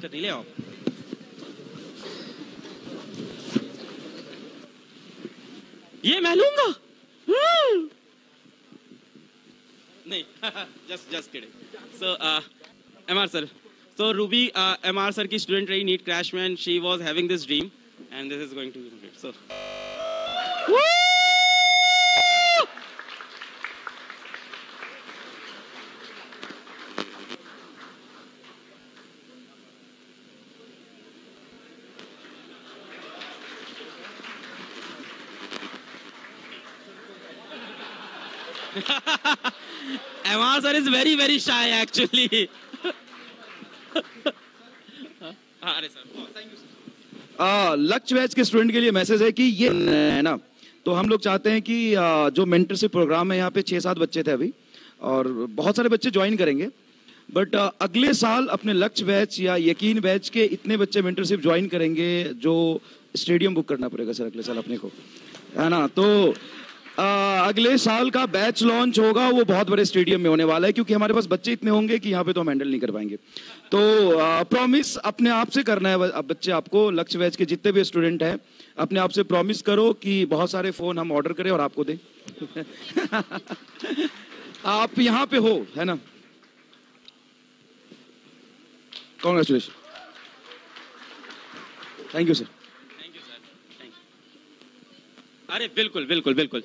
Take the relay off. ये मैं लूंगा नहीं just kidding. So MR sir, so Ruby MR sir की student रही NEET crash में and she was having this dream and this is going to be complete. So MR sir is very very shy actually. अरे sir, thank you sir. Lakshya batch के student के लिए message है कि ये है ना, तो हम लोग चाहते हैं कि जो मेंटरशिप प्रोग्राम है यहाँ पे 6-7 बच्चे थे अभी और बहुत सारे बच्चे ज्वाइन करेंगे, बट अगले साल अपने लक्ष्य बैच या यकीन बैच के इतने बच्चे मेंटरशिप ज्वाइन करेंगे जो स्टेडियम बुक करना पड़ेगा सर अगले साल अपने को, है ना. तो अगले साल का बैच लॉन्च होगा वो बहुत बड़े स्टेडियम में होने वाला है क्योंकि हमारे पास बच्चे इतने होंगे कि यहाँ पे तो हम हैंडल नहीं कर पाएंगे. तो प्रॉमिस अपने आप से करना है बच्चे, आपको लक्ष्य बैच के जितने भी स्टूडेंट हैं अपने आप से प्रॉमिस करो कि बहुत सारे फोन हम ऑर्डर करें और आपको दें. आप यहाँ पे हो, है ना. कॉन्ग्रेचुलेशन. Thank you sir. अरे बिल्कुल बिल्कुल बिल्कुल.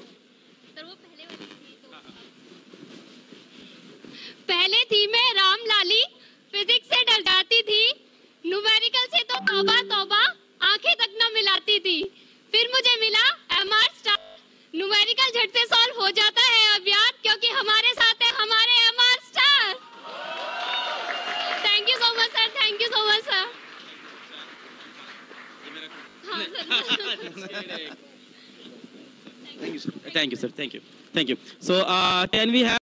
पहले थी मैं राम लाली, फिजिक्स से डर जाती थी, न्यूमेरिकल से तो तौबा तौबा आंखें तक न मिलाती थी. फिर मुझे मिला एमआरस्टार, न्यूमेरिकल झट से सॉल्व हो जाता है अब याद, क्योंकि हमारे साथ है हमारे MR Star. Thank you so much sir, thank you so much sir. हाँ सर. Thank you sir. Thank you sir. Thank you. Thank you. So can we have